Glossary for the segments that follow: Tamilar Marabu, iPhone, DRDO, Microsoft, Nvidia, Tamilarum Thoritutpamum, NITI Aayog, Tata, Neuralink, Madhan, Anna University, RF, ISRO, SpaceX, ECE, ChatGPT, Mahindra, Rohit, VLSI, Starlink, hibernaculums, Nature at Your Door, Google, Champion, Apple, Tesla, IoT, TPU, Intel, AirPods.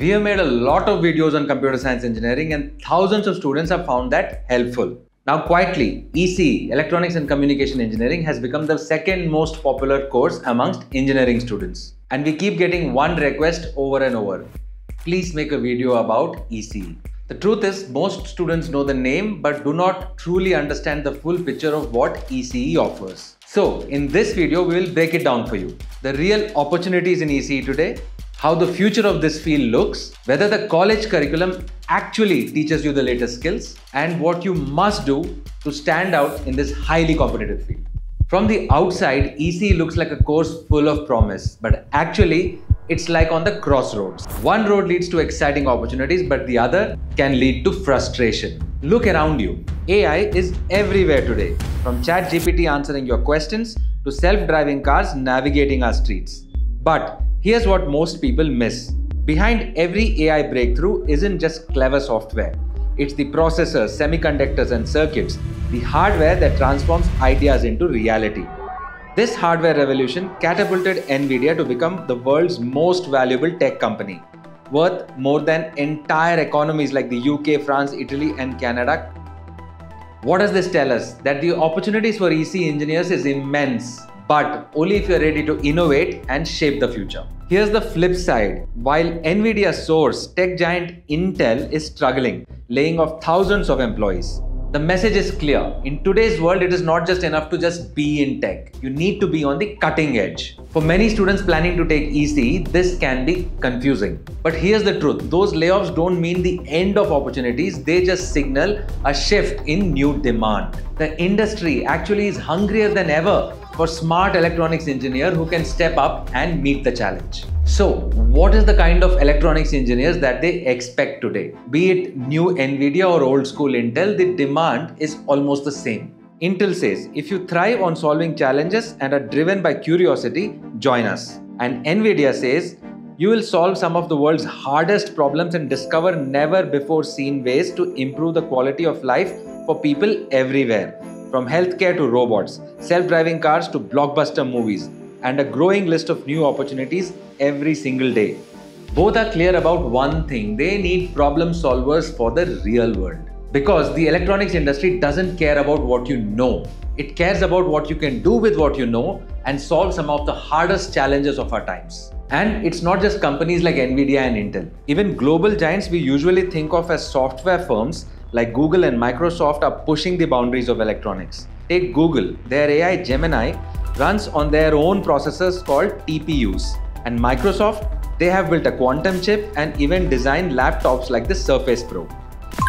We have made a lot of videos on computer science engineering and thousands of students have found that helpful. Now quietly, ECE, Electronics and Communication Engineering, has become the second most popular course amongst engineering students. And we keep getting one request over and over. Please make a video about ECE. The truth is, most students know the name but do not truly understand the full picture of what ECE offers. So in this video, we will break it down for you. The real opportunities in ECE today, how the future of this field looks, whether the college curriculum actually teaches you the latest skills, and what you must do to stand out in this highly competitive field. From the outside, ECE looks like a course full of promise, but actually, it's like on the crossroads. One road leads to exciting opportunities, but the other can lead to frustration. Look around you. AI is everywhere today. From ChatGPT answering your questions to self-driving cars navigating our streets. But here's what most people miss. Behind every AI breakthrough isn't just clever software. It's the processors, semiconductors, and circuits, the hardware that transforms ideas into reality. This hardware revolution catapulted Nvidia to become the world's most valuable tech company, worth more than entire economies like the UK, France, Italy, and Canada. What does this tell us? That the opportunities for ECE engineers is immense, but only if you're ready to innovate and shape the future. Here's the flip side. While Nvidia soars, tech giant Intel is struggling, laying off thousands of employees. The message is clear. In today's world, it is not just enough to just be in tech. You need to be on the cutting edge. For many students planning to take ECE, this can be confusing. But here's the truth. Those layoffs don't mean the end of opportunities. They just signal a shift in new demand. The industry actually is hungrier than ever for smart electronics engineers who can step up and meet the challenge. So, what is the kind of electronics engineers that they expect today? Be it new Nvidia or old school Intel, the demand is almost the same. Intel says, if you thrive on solving challenges and are driven by curiosity, join us. And Nvidia says, you will solve some of the world's hardest problems and discover never before seen ways to improve the quality of life for people everywhere. From healthcare to robots, self-driving cars to blockbuster movies, and a growing list of new opportunities every single day. Both are clear about one thing: they need problem solvers for the real world. Because the electronics industry doesn't care about what you know. It cares about what you can do with what you know and solve some of the hardest challenges of our times. And it's not just companies like Nvidia and Intel. Even global giants we usually think of as software firms like Google and Microsoft are pushing the boundaries of electronics. Take Google. Their AI Gemini runs on their own processors called TPUs. And Microsoft, they have built a quantum chip and even designed laptops like the Surface Pro.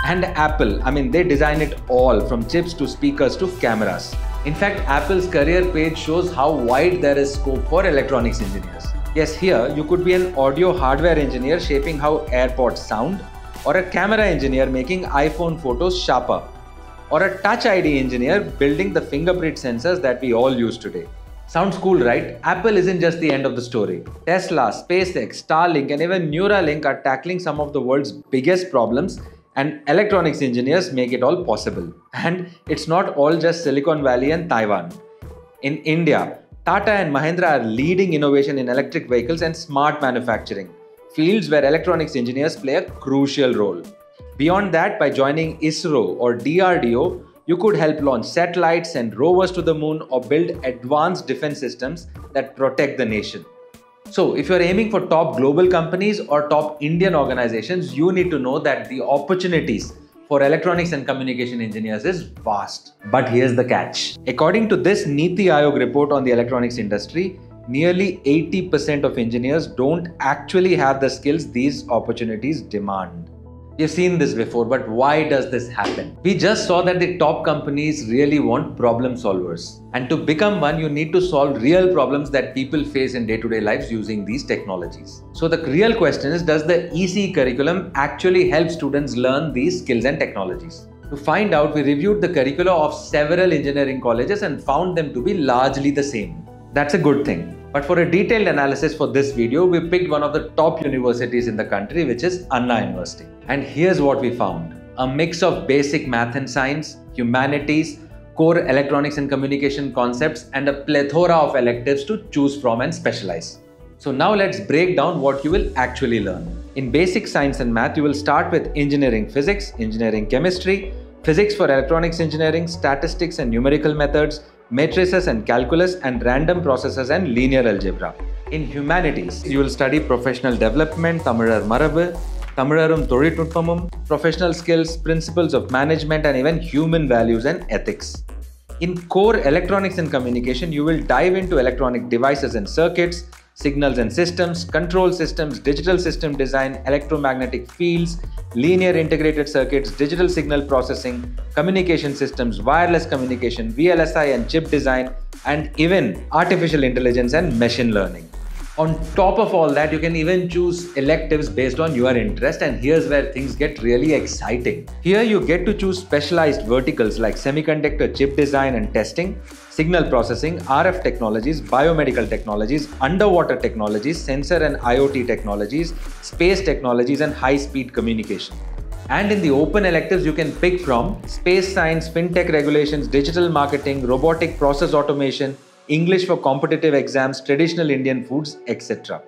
And Apple, they design it all, from chips to speakers to cameras. In fact, Apple's career page shows how wide there is scope for electronics engineers. Yes, here you could be an audio hardware engineer shaping how AirPods sound, or a camera engineer making iPhone photos sharper, or a Touch ID engineer building the fingerprint sensors that we all use today. Sounds cool, right? Apple isn't just the end of the story. Tesla, SpaceX, Starlink, and even Neuralink are tackling some of the world's biggest problems, and electronics engineers make it all possible. And it's not all just Silicon Valley and Taiwan. In India, Tata and Mahindra are leading innovation in electric vehicles and smart manufacturing, fields where electronics engineers play a crucial role. Beyond that, by joining ISRO or DRDO, you could help launch satellites, send rovers to the moon, or build advanced defense systems that protect the nation. So, if you're aiming for top global companies or top Indian organizations, you need to know that the opportunities for electronics and communication engineers is vast. But here's the catch. According to this NITI Aayog report on the electronics industry, nearly 80% of engineers don't actually have the skills these opportunities demand. We've seen this before, but why does this happen? We just saw that the top companies really want problem solvers. And to become one, you need to solve real problems that people face in day-to-day lives using these technologies. So the real question is, does the ECE curriculum actually help students learn these skills and technologies? To find out, we reviewed the curricula of several engineering colleges and found them to be largely the same. That's a good thing. But for a detailed analysis for this video, we picked one of the top universities in the country, which is Anna University. And here's what we found. A mix of basic math and science, humanities, core electronics and communication concepts, and a plethora of electives to choose from and specialize. So now let's break down what you will actually learn. In basic science and math, you will start with engineering physics, engineering chemistry, physics for electronics engineering, statistics and numerical methods, matrices and calculus, and random processes and linear algebra. In humanities, you will study professional development, Tamilar Marabu, Tamilarum Thoritutpamum, professional skills, principles of management, and even human values and ethics. In core electronics and communication, you will dive into electronic devices and circuits, signals and systems, control systems, digital system design, electromagnetic fields, linear integrated circuits, digital signal processing, communication systems, wireless communication, VLSI and chip design, and even artificial intelligence and machine learning. On top of all that, you can even choose electives based on your interest, and here's where things get really exciting. Here you get to choose specialized verticals like semiconductor chip design and testing, signal processing, RF technologies, biomedical technologies, underwater technologies, sensor and IoT technologies, space technologies, and high-speed communication. And in the open electives, you can pick from space science, fintech regulations, digital marketing, robotic process automation, English for competitive exams, traditional Indian foods, etc.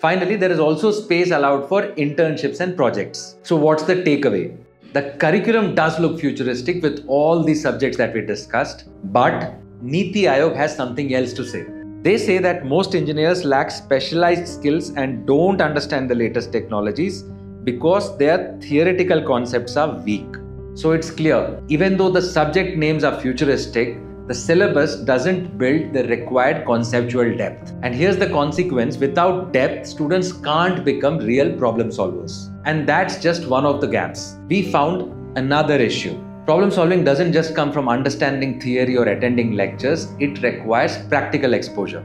Finally, there is also space allowed for internships and projects. So what's the takeaway? The curriculum does look futuristic with all the subjects that we discussed, but NITI Aayog has something else to say. They say that most engineers lack specialized skills and don't understand the latest technologies because their theoretical concepts are weak. So it's clear, even though the subject names are futuristic, the syllabus doesn't build the required conceptual depth. And here's the consequence: without depth, students can't become real problem solvers. And that's just one of the gaps. We found another issue. Problem solving doesn't just come from understanding theory or attending lectures, it requires practical exposure.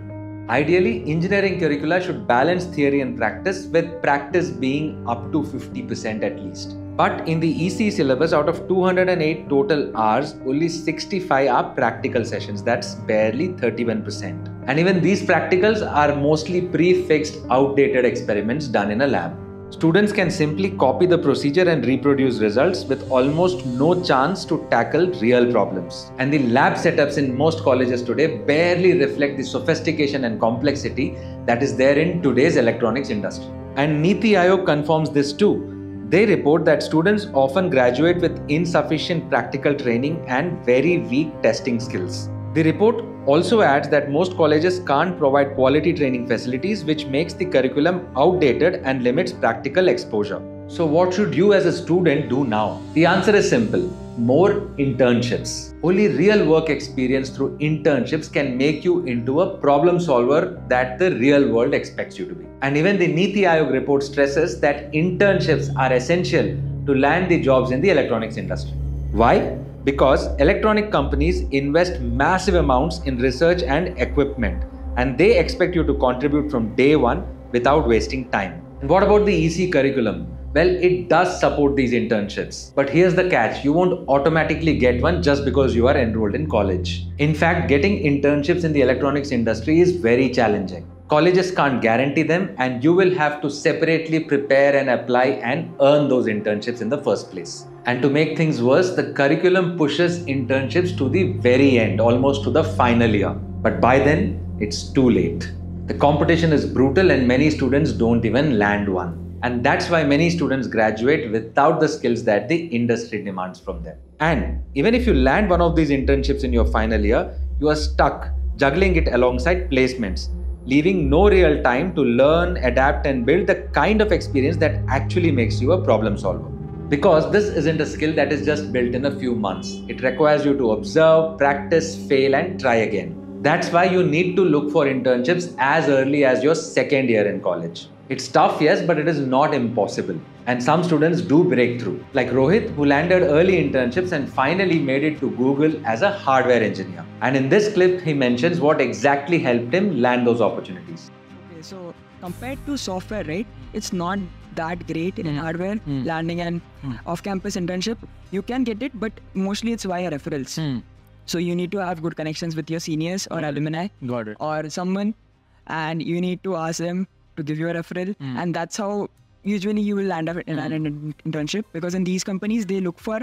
Ideally, engineering curricula should balance theory and practice, with practice being up to 50% at least. But in the ECE syllabus, out of 208 total hours, only 65 are practical sessions. That's barely 31%. And even these practicals are mostly prefixed, outdated experiments done in a lab. Students can simply copy the procedure and reproduce results with almost no chance to tackle real problems. And the lab setups in most colleges today barely reflect the sophistication and complexity that is there in today's electronics industry. And NITI Aayog confirms this too. They report that students often graduate with insufficient practical training and very weak testing skills. The report also adds that most colleges can't provide quality training facilities, which makes the curriculum outdated and limits practical exposure. So what should you as a student do now? The answer is simple: more internships. Only real work experience through internships can make you into a problem solver that the real world expects you to be. And even the NITI Aayog report stresses that internships are essential to land the jobs in the electronics industry. Why? Because electronic companies invest massive amounts in research and equipment, and they expect you to contribute from day one without wasting time. And what about the ECE curriculum? Well, it does support these internships. But here's the catch: you won't automatically get one just because you are enrolled in college. In fact, getting internships in the electronics industry is very challenging. Colleges can't guarantee them, and you will have to separately prepare and apply and earn those internships in the first place. And to make things worse, the curriculum pushes internships to the very end, almost to the final year. But by then, it's too late. The competition is brutal, and many students don't even land one. And that's why many students graduate without the skills that the industry demands from them. And even if you land one of these internships in your final year, you are stuck juggling it alongside placements, leaving no real time to learn, adapt, and build the kind of experience that actually makes you a problem solver. Because this isn't a skill that is just built in a few months. It requires you to observe, practice, fail, and try again. That's why you need to look for internships as early as your second year in college. It's tough, yes, but it is not impossible. And some students do break through, like Rohit, who landed early internships and finally made it to Google as a hardware engineer. And in this clip, he mentions what exactly helped him land those opportunities. Okay, so compared to software, right, it's not that great in hardware, landing an off-campus internship. You can get it, but mostly it's via referrals. So you need to have good connections with your seniors or alumni or someone, and you need to ask them to give you a referral, and that's how usually you will land up in an internship, because in these companies they look for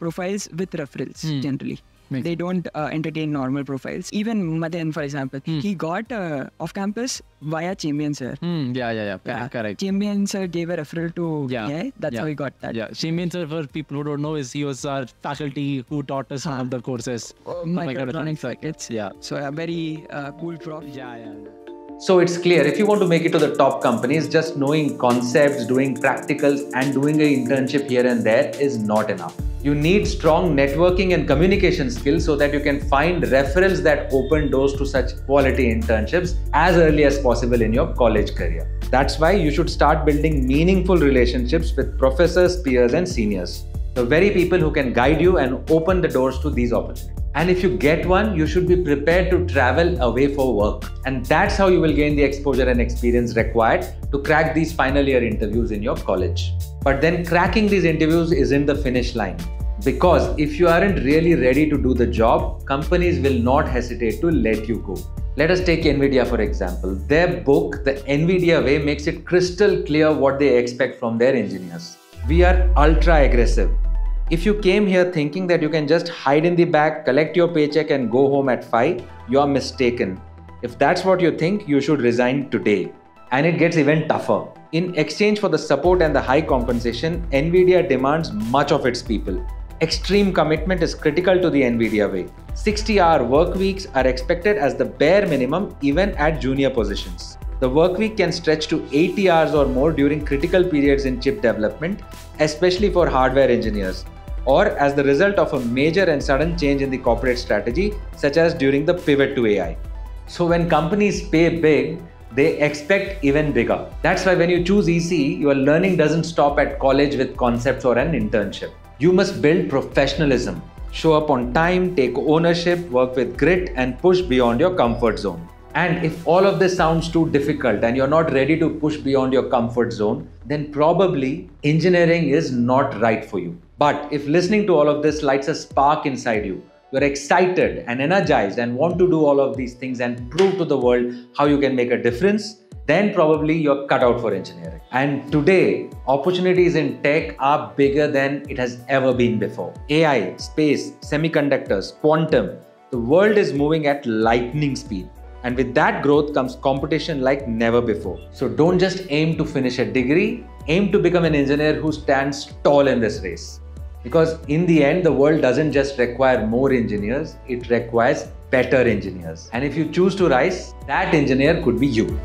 profiles with referrals generally. They don't entertain normal profiles. Even Madhan, for example, he got off campus via Champion sir. Correct. Champion sir gave a referral to AI. That's how he got that. Champion sir, for people who don't know, is he was our faculty who taught us some of the courses. Microelectronic circuits. So a very cool prof. So it's clear, if you want to make it to the top companies, just knowing concepts, doing practicals and doing an internship here and there is not enough. You need strong networking and communication skills so that you can find referrals that open doors to such quality internships as early as possible in your college career. That's why you should start building meaningful relationships with professors, peers and seniors. The very people who can guide you and open the doors to these opportunities. And if you get one, you should be prepared to travel away for work. And that's how you will gain the exposure and experience required to crack these final year interviews in your college. But then cracking these interviews isn't the finish line. Because if you aren't really ready to do the job, companies will not hesitate to let you go. Let us take Nvidia for example. Their book, The Nvidia Way, makes it crystal clear what they expect from their engineers. We are ultra aggressive. If you came here thinking that you can just hide in the back, collect your paycheck and go home at 5, you are mistaken. If that's what you think, you should resign today. And it gets even tougher. In exchange for the support and the high compensation, Nvidia demands much of its people. Extreme commitment is critical to the Nvidia way. 60-hour work weeks are expected as the bare minimum even at junior positions. The work week can stretch to 80 hours or more during critical periods in chip development, especially for hardware engineers, or as the result of a major and sudden change in the corporate strategy, such as during the pivot to AI. So when companies pay big, they expect even bigger. That's why when you choose ECE, your learning doesn't stop at college with concepts or an internship. You must build professionalism, show up on time, take ownership, work with grit and push beyond your comfort zone. And if all of this sounds too difficult and you're not ready to push beyond your comfort zone, then probably engineering is not right for you. But if listening to all of this lights a spark inside you, you're excited and energized and want to do all of these things and prove to the world how you can make a difference, then probably you're cut out for engineering. And today, opportunities in tech are bigger than it has ever been before. AI, space, semiconductors, quantum, the world is moving at lightning speed. And with that growth comes competition like never before. So don't just aim to finish a degree, aim to become an engineer who stands tall in this race. Because in the end, the world doesn't just require more engineers, it requires better engineers. And if you choose to rise, that engineer could be you.